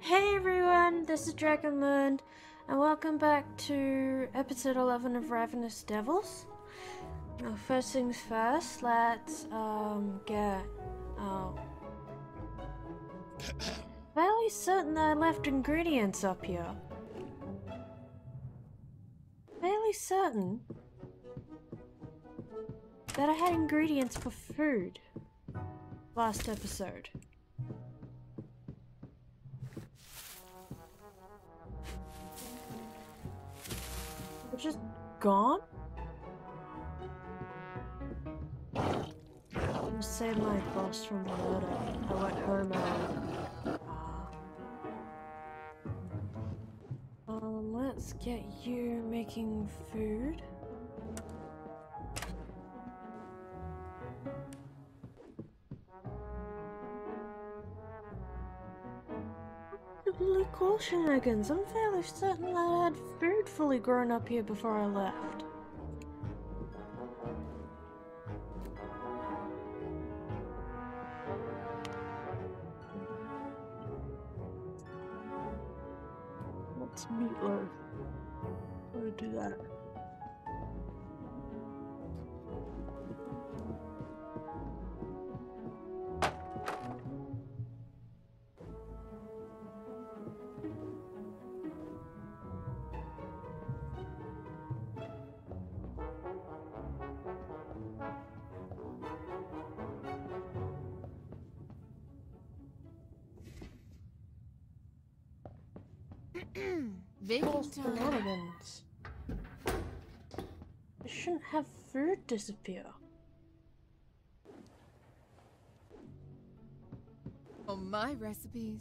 Hey everyone, this is Dragon Learned, and welcome back to episode 11 of Ravenous Devils. Well, first things first, let's get out. Fairly certain that I left ingredients up here. Fairly certain that I had ingredients for food last episode. It's just gone? I'm gonna save my boss from the murder. I went home and let's get you making food. Blue coal shenanigans. I'm fairly certain that I had food fully grown up here before I left. What's meatloaf? I'm gonna do that. Shenanigans. I shouldn't have food disappear. Oh, my recipes.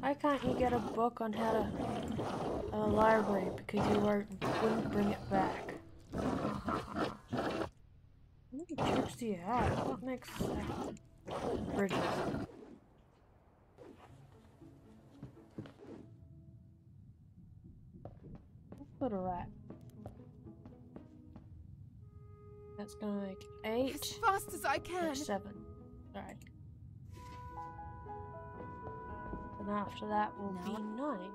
Why can't you get a book on how to a library because you wouldn't bring it back? What jokes do you have? What makes bridges? Put a rat. That's gonna make 8. As fast as I can. 7. Alright. And after that will be 9.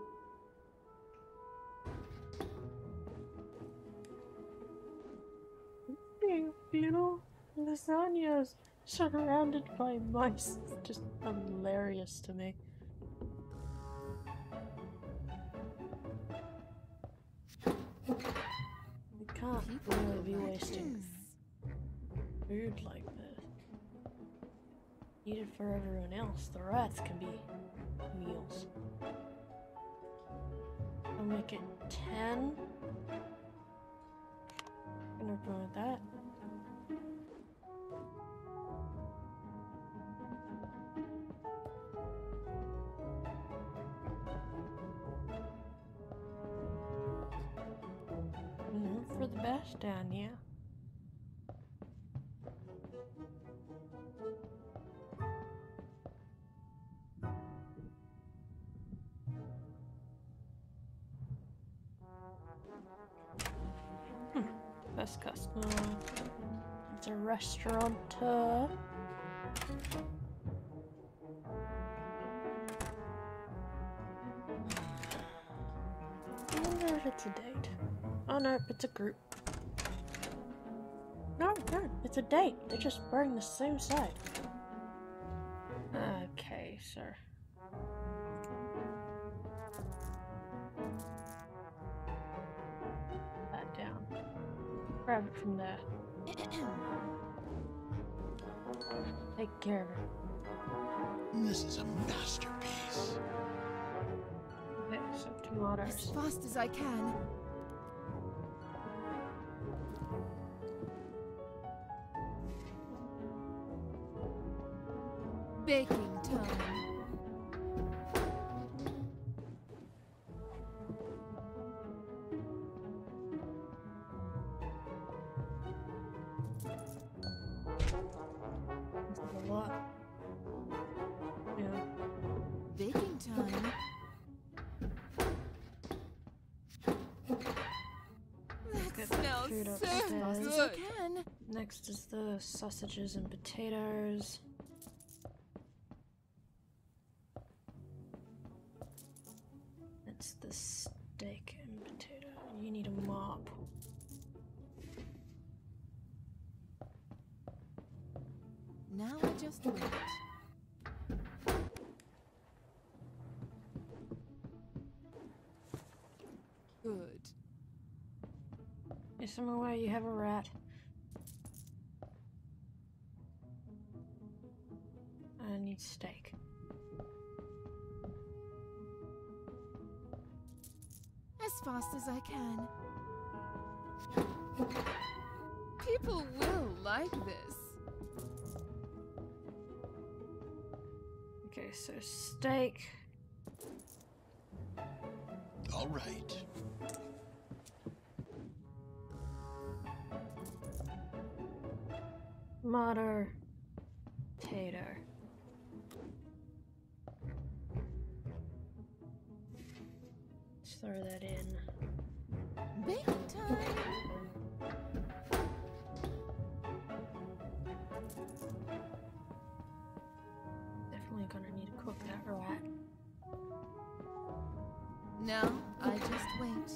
Little lasagnas surrounded by mice. It's just hilarious to me. We can't really be wasting food like this. Needed for everyone else. The rats can be meals. I'll make it 10. I'm gonna go with that. Best down here. Best customer. It's a restaurateur. I wonder if it's a date. Oh no, it's a group. No, it's a date. They're just wearing the same side. Okay, sir. Put that down. Grab it from there. Take care of it. This is a masterpiece. Okay, some tomatoes. As fast as I can. Baking time. This is a lot. Yeah. Baking time. That smells so good. Next is the sausages and potatoes. That's the steak and potato. You need a mop. Now I just wait. Good. Is somewhere where you have a rat? I need steak. As fast as I can. People will like this. Okay, so steak. All right. Modder. Potato. Let's throw that in. Big time. Definitely gonna need to cook that rat. Now I just wait.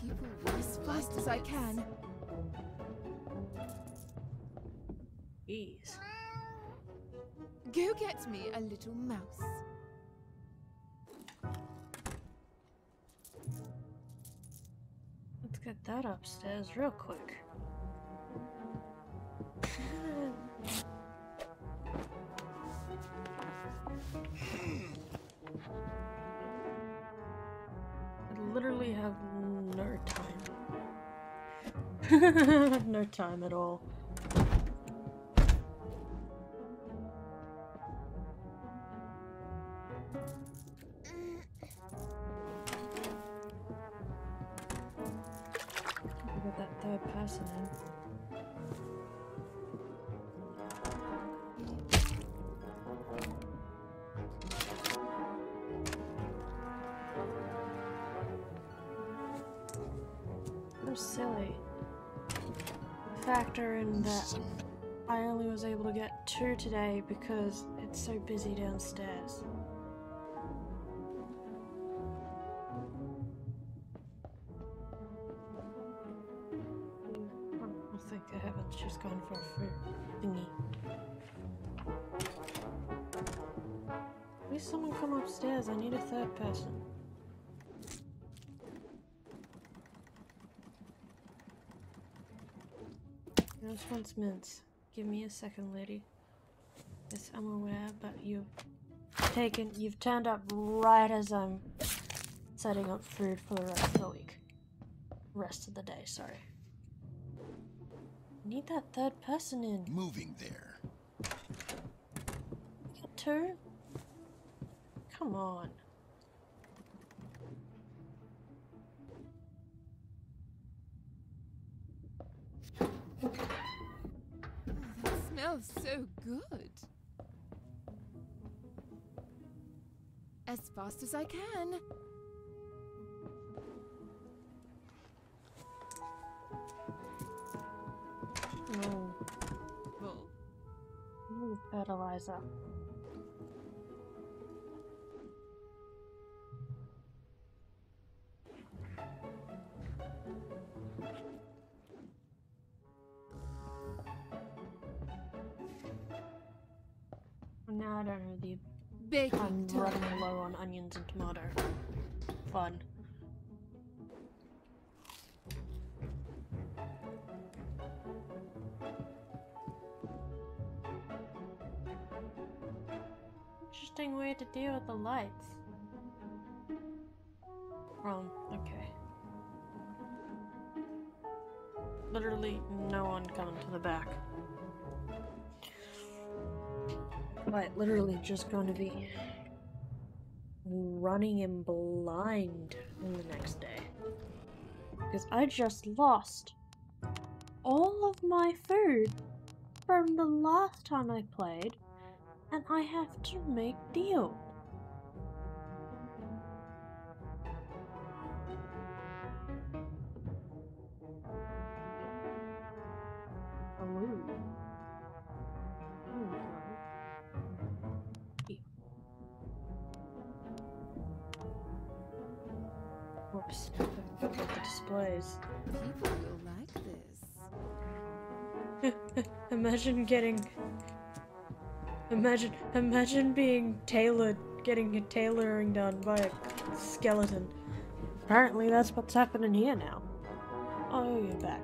People as fast as I can. Jeez. Go get me a little mouse. Let's get that upstairs real quick. I literally have no time. No time at all. Look at that third person in. Silly factor in that I only was able to get 2 today because it's so busy downstairs. I think I haven't just gone for a food thingy. Please someone come upstairs, I need a third person. This one's mince. Give me a second, lady. Yes, I'm aware, but you've turned up right as I'm setting up food for the rest of the week. Rest of the day, sorry. Need that third person in. Moving there. Got 2? Come on. Smells so good. As fast as I can. Oh. Bull. Ooh, fertilizer. Now I don't know the baking. I'm running low on onions and tomato. Fun. Interesting way to deal with the lights. Wrong. Okay. Literally no one coming to the back. Like, literally just going to be running in blind in the next day. Because I just lost all of my food from the last time I played, and I have to make deal. displays. People will like this. Imagine being tailored, getting your tailoring done by a skeleton. Apparently that's what's happening here now. Oh, you're back.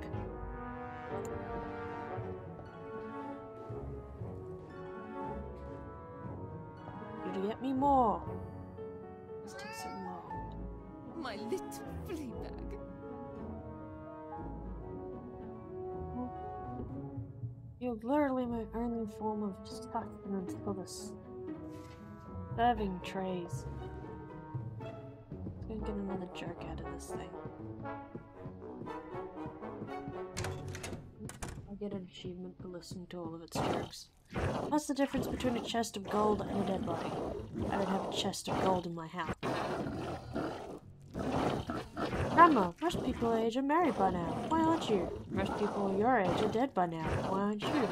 You get me more. This took so long. My little flea bag. You're literally my only form of distraction until this. Serving trays. I'm gonna get another jerk out of this thing. I get an achievement for listening to all of its jerks. What's the difference between a chest of gold and a dead body? I don't have a chest of gold in my house. Grandma, most people our age are married by now. Why aren't you? Most people your age are dead by now. Why aren't you?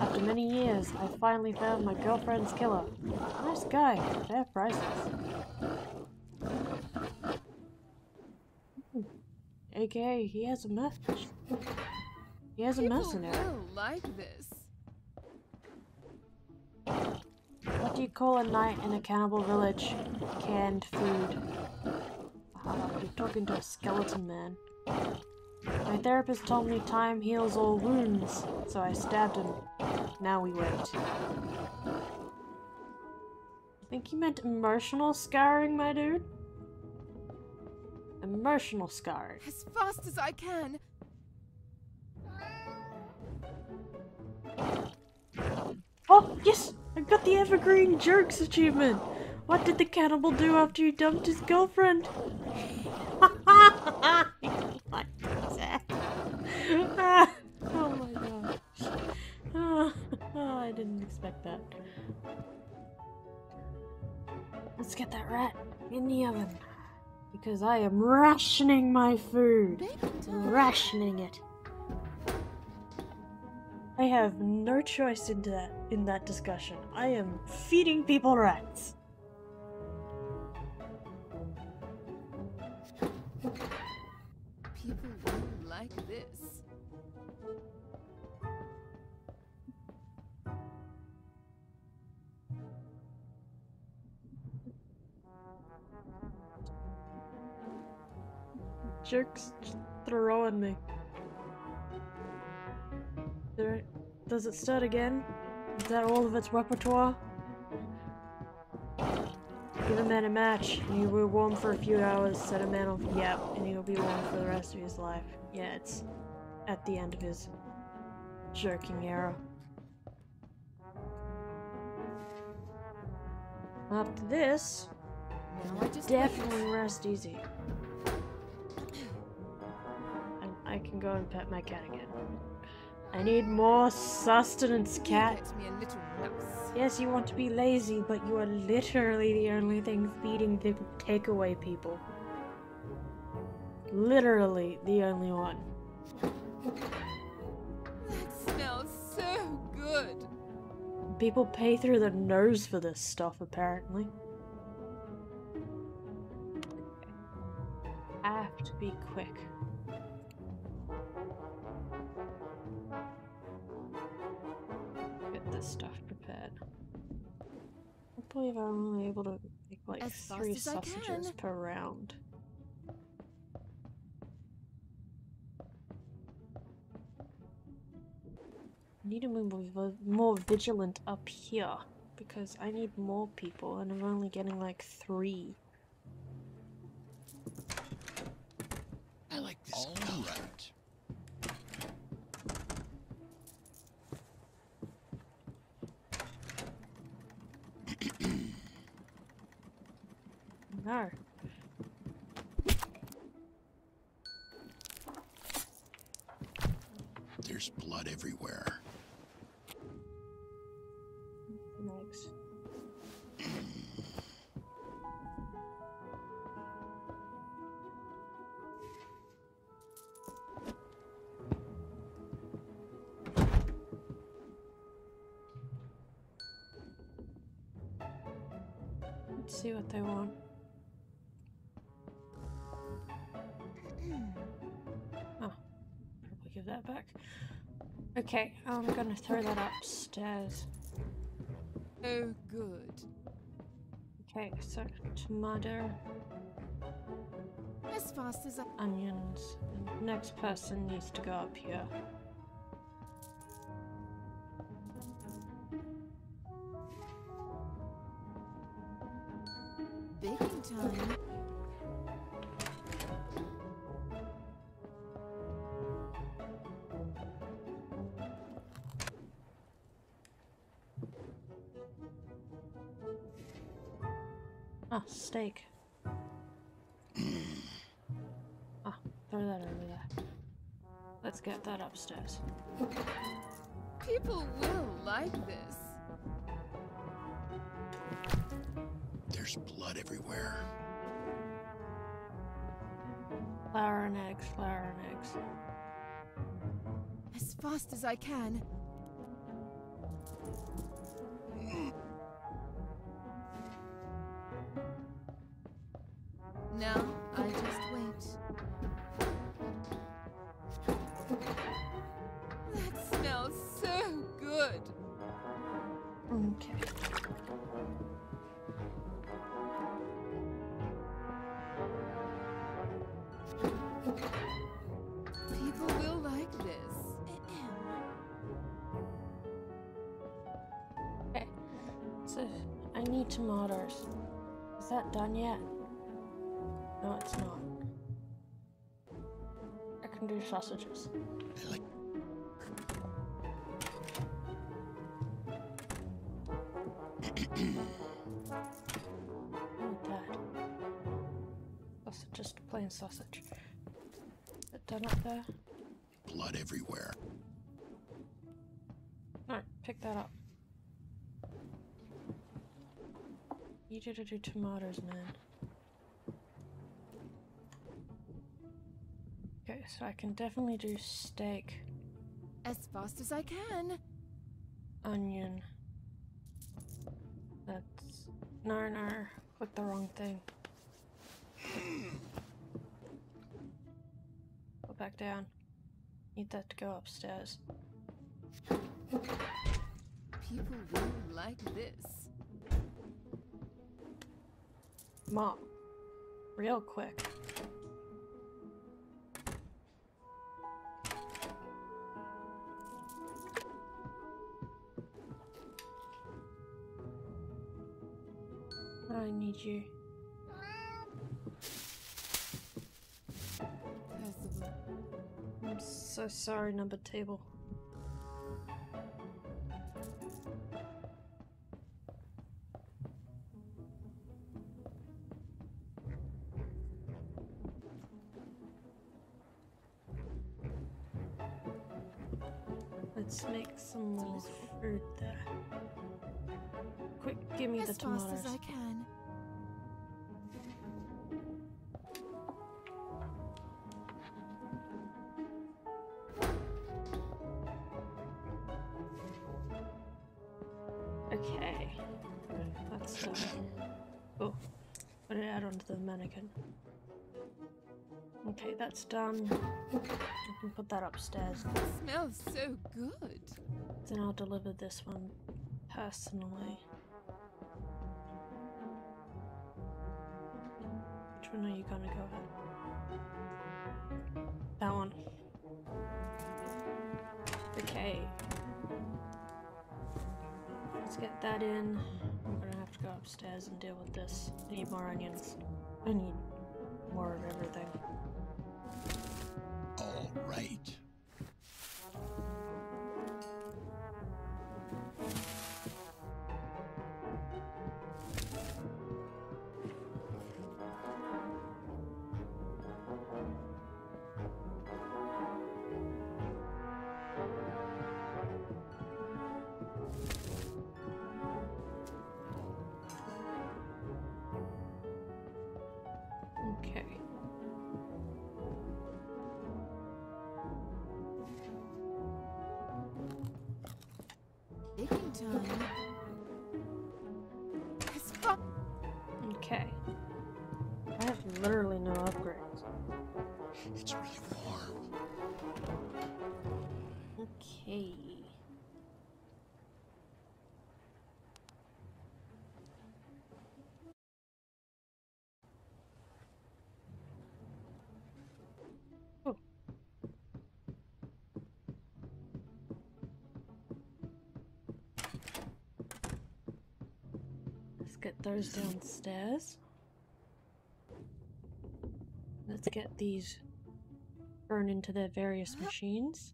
After many years, I finally found my girlfriend's killer. Nice guy. Fair prices. AKA, he has a message. He has a mercenary. Like this. What do you call a night in a cannibal village? Canned food. Oh, you're talking to a skeleton man. My therapist told me time heals all wounds, so I stabbed him. Now we wait. I think you meant emotional scarring, my dude. Emotional scarring. As fast as I can. Oh, yes! I got the Evergreen Jerks achievement! What did the cannibal do after he dumped his girlfriend? What is that? Oh my god. Oh, I didn't expect that. Let's get that rat in the oven. Because I am rationing my food. Rationing it. I have no choice into that in that discussion. I am feeding people rats. People don't like this. Jerks throwing me. There, does it start again? Is that all of its repertoire? Give a man a match, and he will be warm for a few hours, set a man off, yep, and he'll be warm for the rest of his life. Yeah, it's at the end of his jerking era. After this, now definitely rest easy. And I can go and pet my cat again. I need more sustenance, cat. Yes, you want to be lazy, but you are literally the only thing feeding the takeaway people. Literally the only one. That smells so good. People pay through the nose for this stuff, apparently. I have to be quick. This stuff prepared. I believe I'm only able to make like 3 sausages per round. I need to be more vigilant up here because I need more people and I'm only getting like 3. I like this color. No. There's blood everywhere. Next. Let's see what they want. give that back. Okay, I'm gonna throw that upstairs. Oh, good. Okay, so tomato. As fast as onions. Next person needs to go up here. Baking time. Ah, steak. Throw that over there. Let's get that upstairs. People will like this. There's blood everywhere. Flour and eggs, flour and eggs. As fast as I can. Now I just wait. That smells so good. Okay. People will like this. Okay. So I need tomatoes. Is that done yet? No, it's not. I can do sausages. I like. Oh, Dad. Sausage, just plain sausage. Is it done up there? Blood everywhere. Alright, pick that up. You gotta do tomatoes, man. Okay, so I can definitely do steak. As fast as I can. Onion. That's... No, no. Click the wrong thing. Go back down. Need that to go upstairs. People will like this. Mom. Real quick. I need you. I'm so sorry, number table. Let's make some more food there. Quick, give me the tomatoes. As fast as I can. Okay, that's done. Oh, put it out onto the mannequin. Okay, that's done. I can put that upstairs. It smells so good. Then I'll deliver this one personally. Which one are you gonna go at? That one. Okay. Let's get that in. I'm gonna have to go upstairs and deal with this. I need more onions. I need more of everything. All right. Okay. I have literally no upgrades. It's really warm. Okay. Oh. Let's get those downstairs. Let's get these thrown into their various machines.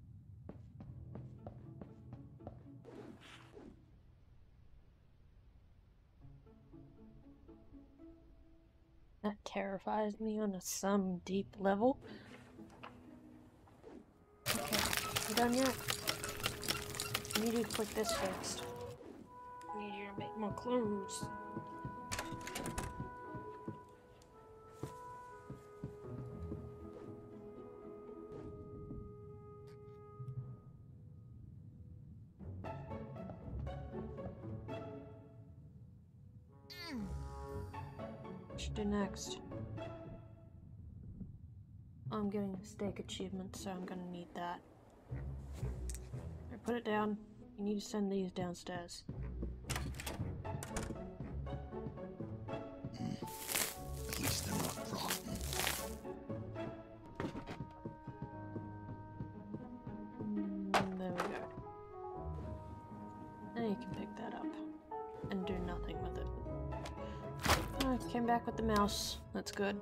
That terrifies me on some deep level. Okay, we're done yet? I need you to click this first. I need you to make more clothes. Do next. I'm getting a steak achievement, so I'm gonna need that. Put it down. You need to send these downstairs. At least they're not rotten. There we go. Now you can pick that up and do nothing with it. Oh, came back with the mouse. That's good.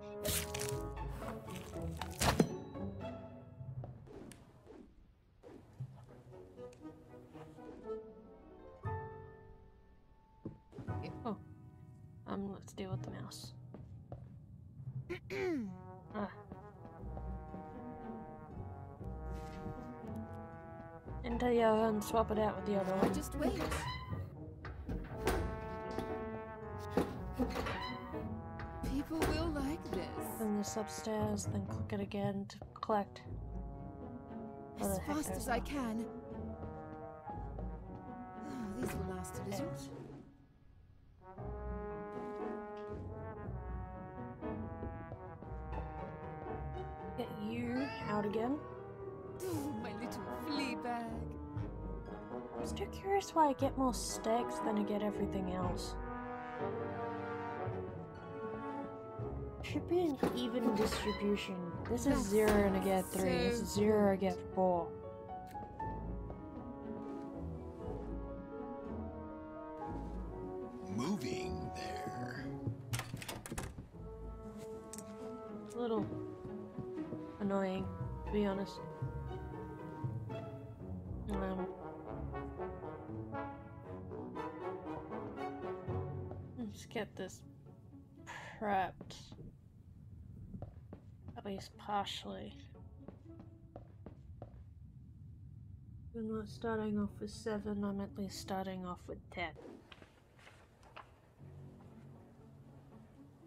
Oh. Let's deal with the mouse. Enter the other and swap it out with the other one. Just wait. People will like this. Send this upstairs, then click it again to collect. As fast as I can. Oh, these will last a little. Get you out again. Oh, my little flea bag. I'm still curious why I get more steaks than I get everything else. Should be an even distribution. This is 0 and I get 3. This is 0, I get 4. Moving there. It's a little annoying, to be honest. Let's get this prepped. At least partially. I'm not starting off with 7, I'm at least starting off with 10.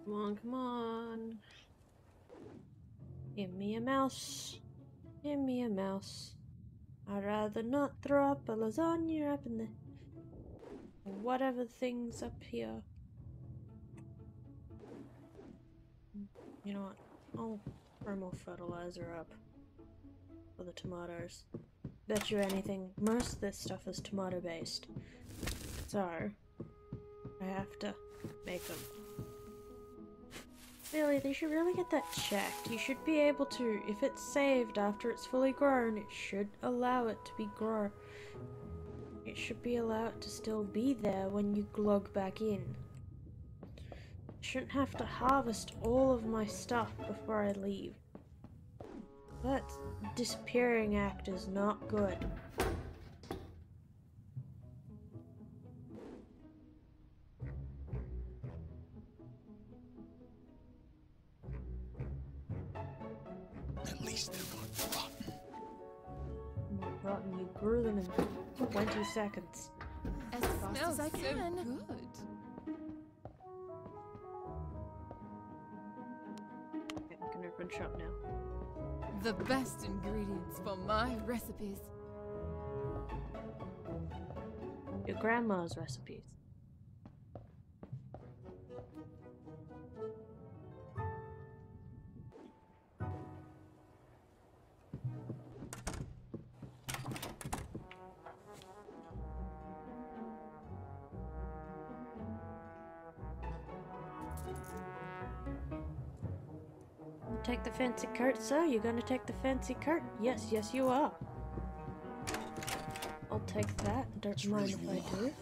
Come on, come on. Give me a mouse. Give me a mouse. I'd rather not throw up a lasagna up in the... whatever thing's up here. You know what? I'll throw more fertilizer up for the tomatoes. Bet you anything, most of this stuff is tomato based, so I have to make them. Really, they should really get that checked. You should be able to, if it's saved after it's fully grown, it should allow it to be grown. It should be allowed to still be there when you log back in. I shouldn't have to harvest all of my stuff before I leave. That disappearing act is not good. At least they're not rotten. Not rotten, you grew them in 20 seconds. As fast as I can. So good. Shop now. The best ingredients for my recipes. Your grandma's recipes. Take the fancy cart, sir? You're gonna take the fancy cart? Yes, yes you are. I'll take that. Don't mind if I do.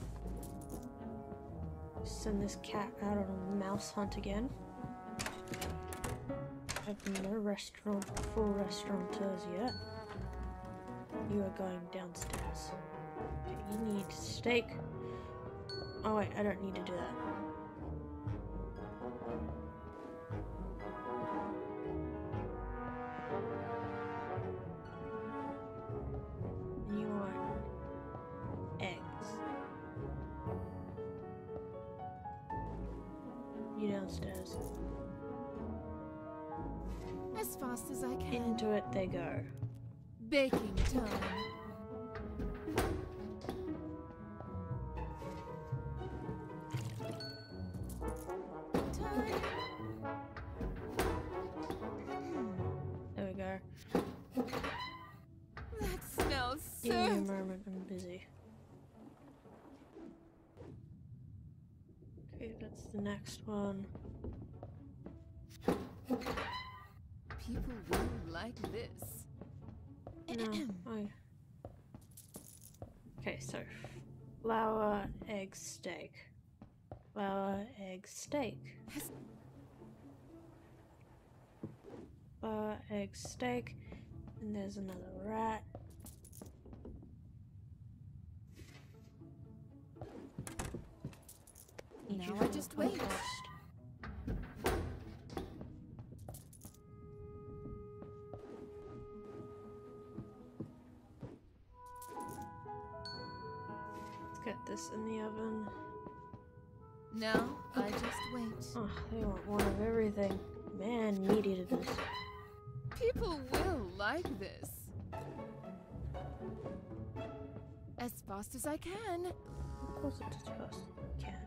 Send this cat out on a mouse hunt again. I have no restaurant, full restaurateurs yet. You are going downstairs. You need steak. Oh wait, I don't need to do that. Downstairs. As fast as I can. Into it they go. Baking time. There we go. That smells so. Give me a moment, I'm busy. That's the next one. People wouldn't like this. No, okay, so flour, egg, steak. Flour, egg, steak. Flour, egg, steak. And there's another rat. Now I just wait. Let's get this in the oven. Now I just wait. Oh, they want one of everything. Man, meat eater this. People will like this. As fast as I can. Of course it's as fast as I can.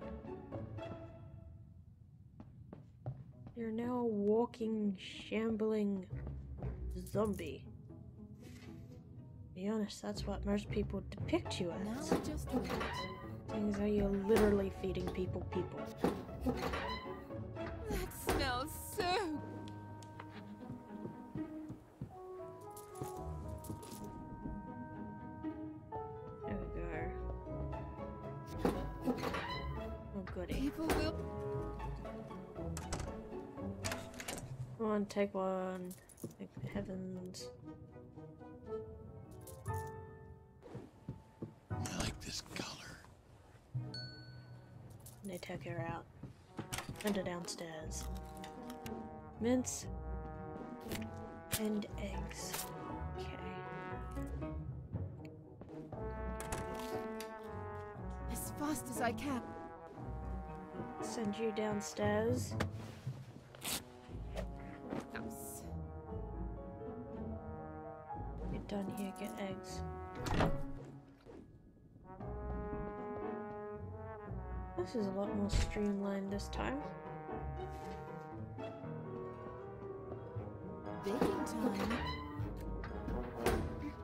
You're now a walking, shambling zombie. To be honest, that's what most people depict you as. Now just things are you're literally feeding people. That smells so. There we go. Oh goody. People will. Come on, take one. Thank heavens. I like this color. And they took her out. Send her downstairs. Mince and eggs. Okay. As fast as I can. Send you downstairs. Done here, get eggs. This is a lot more streamlined this time. Baking time.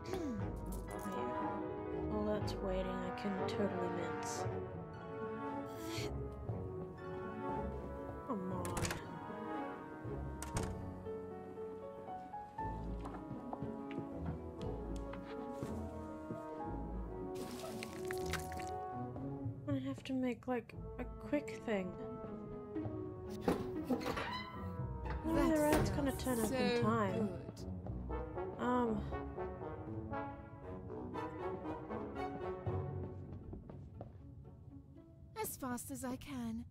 Yeah. While that's waiting, I can totally mince. Come on. To make like a quick thing. Well, the rat's gonna turn so up in time. Good. As fast as I can.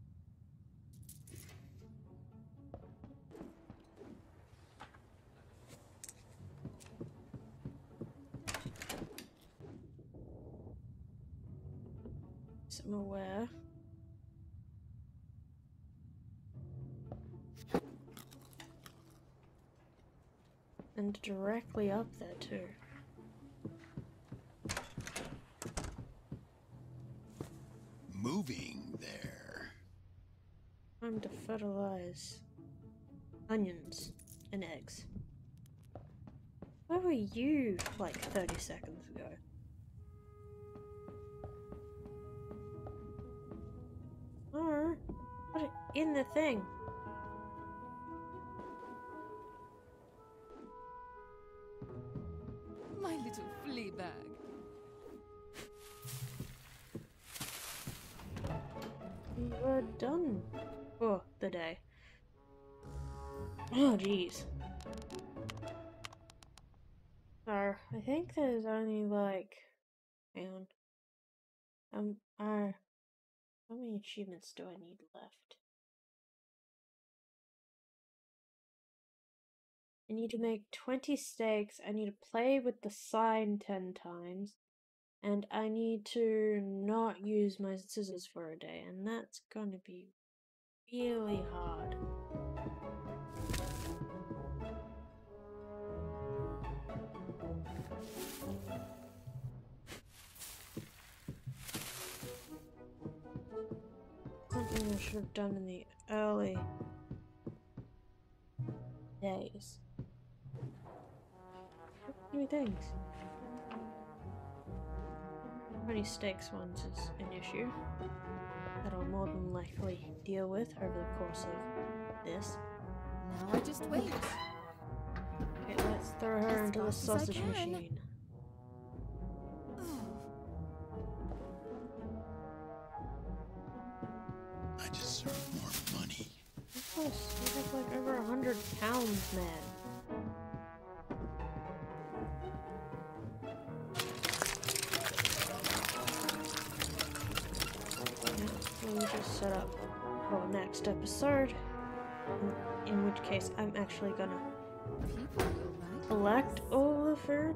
I'm aware. And directly up there too. Moving there. Time to fertilize onions and eggs. Where were you like 30 seconds ago? Put it in the thing. little flea bag. We are done for the day. Oh, jeez. I think there's only like, hang on. How many achievements do I need left? I need to make 20 stakes, I need to play with the sign 10 times, and I need to not use my scissors for a day, and that's gonna be really hard. Something I should have done in the early days. Give me things. How many stakes ones is an issue that I'll more than likely deal with over the course of this. Now I just wait. Okay, let's throw her into the sausage machine. I deserve more money. Of course, you have like over 100 pounds, man. Set up for next episode, in which case I'm actually gonna collect all the food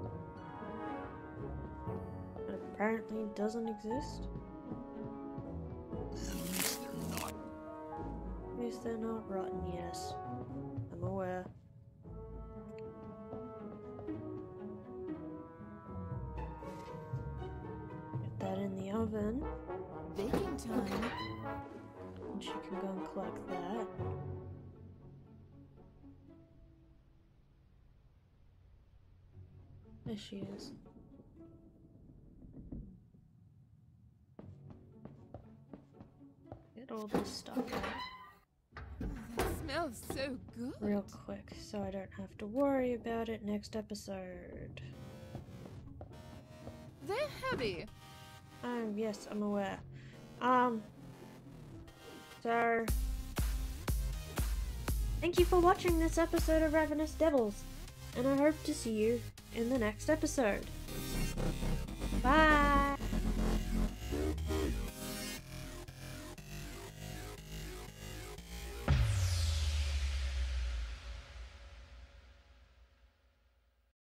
that apparently doesn't exist. At least they're not rotten, yes. I'm aware. Get that in the oven. Baking time. And she can go and collect that. There she is. Get all this stuff out. That smells so good. Real quick, so I don't have to worry about it next episode. They're heavy. Yes, I'm aware. So thank you for watching this episode of Ravenous Devils, and I hope to see you in the next episode. Bye!